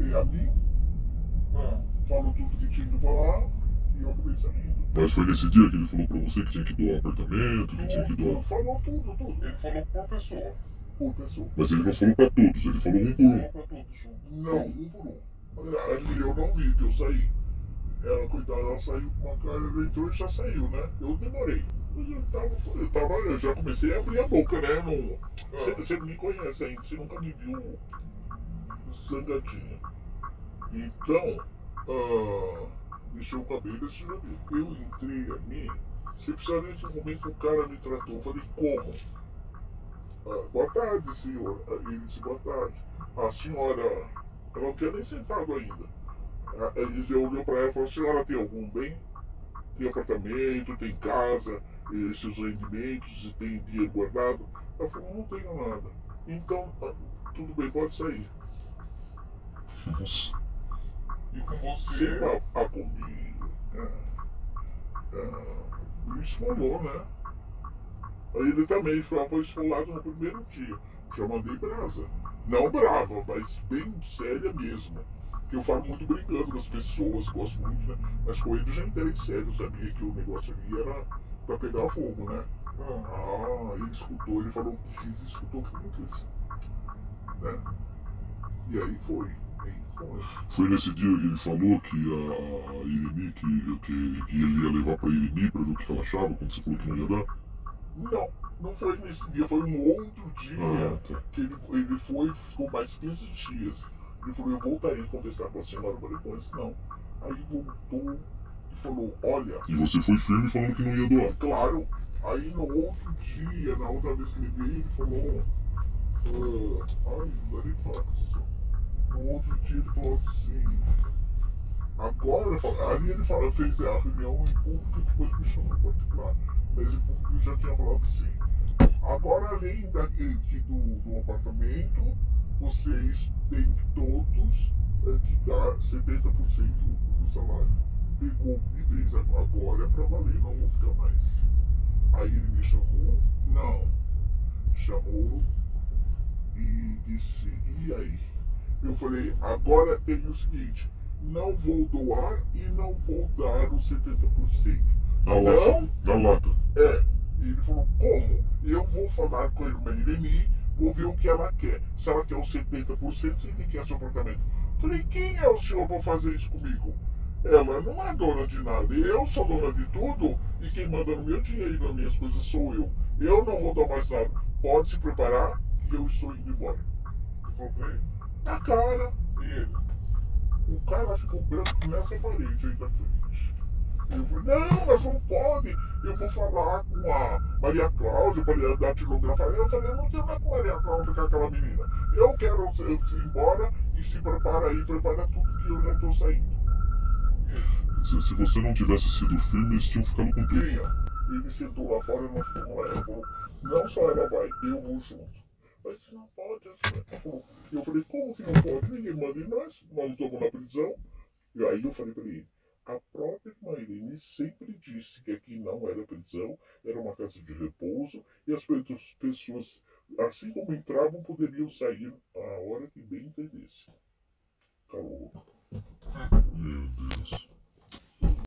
e a mim, falou tudo que tinha que falar e eu acabei saindo. Mas foi nesse dia que ele falou pra você que tinha que doar apartamento, que tinha que doar... Falou tudo, tudo. Ele falou por pessoa. Por pessoa. Mas ele não falou pra todos, ele falou um por um. Falou pra todos. Não, um por um. Ali eu não vi, que eu saí. Ela, coitada, ela saiu com uma cara, ela entrou e já saiu, né? Eu demorei. Eu já comecei a abrir a boca, né? Você não me conhece ainda, você nunca me viu sangadinha. Então, mexeu o cabelo e eu entrei ali. Se precisar nesse momento, o cara me tratou. Eu falei, como? Boa tarde, senhor. Ele disse, boa tarde. A senhora, ela não tinha nem sentado ainda. Ele olhou para ela e falou, senhora tem algum bem? Tem apartamento, tem casa, esses rendimentos, tem dinheiro guardado? Ela falou, não tenho nada. Então, tudo bem, pode sair. Nossa. E com você? A comigo. Me esfolou, né? Aí ele também foi esfolado no primeiro dia. Já mandei brasa. Não brava, mas bem séria mesmo. Eu falo muito brincando com as pessoas, gosto muito, né? Mas com ele já entrei sério, sabia que o negócio ali era pra pegar fogo, né? Ele escutou, ele falou que quis, escutou que não quis. Né? E aí foi. Foi nesse dia que ele falou que a Irene, que ele ia levar pra Irene pra ver o que ela achava, quando você falou que não ia dar? Não, não foi nesse dia, foi um outro dia que ele foi e ficou mais 15 dias. Ele falou, eu voltarei a conversar com a senhora, mas depois não. Aí voltou e falou, olha... E você foi firme falando que não ia doar? Claro. Aí no outro dia, na outra vez que ele veio, ele falou... No outro dia ele falou assim... Agora, ali ele falou, fez a reunião em público, depois me chamou em particular. Mas em público ele já tinha falado assim... Agora, além do apartamento, vocês têm todos que dar 70% do salário. Pegou e fez agora é pra valer, não vou ficar mais. Aí ele me chamou, chamou e disse, e aí? Eu falei, agora tem o seguinte, não vou doar e não vou dar os 70%. Na lata. É. E ele falou, como? Eu vou falar com a Irene, vou ver o que ela quer. Se ela quer os 70%, ele quer seu apartamento. Falei, quem é o senhor para fazer isso comigo? Ela não é dona de nada, eu sou dona de tudo e quem manda no meu dinheiro, nas minhas coisas, sou eu. Eu não vou dar mais nada. Pode se preparar que eu estou indo embora. Ele falou pra ele, na cara. E ele, o cara ficou branco nessa parede aí da frente. Eu falei, não, mas não pode. Eu vou falar com a Maria Cláudia para ela datilografar. Eu falei, eu não tenho nada com a Maria Cláudia, com aquela menina. Eu quero ir embora e se prepara aí, prepara tudo que eu já estou saindo. Se você não tivesse sido firme, eles tinham ficado com tudo. Ele sentou lá fora e nós fomos lá. Ela falou, não só ela vai, eu vou junto. Mas não pode. Eu falei, como que não pode? Ninguém manda em nós estamos na prisão. E aí eu falei para ele, a própria Irene sempre disse que aqui não era prisão, era uma casa de repouso e as pessoas, assim como entravam, poderiam sair a hora que bem entendesse. Calou. Meu Deus.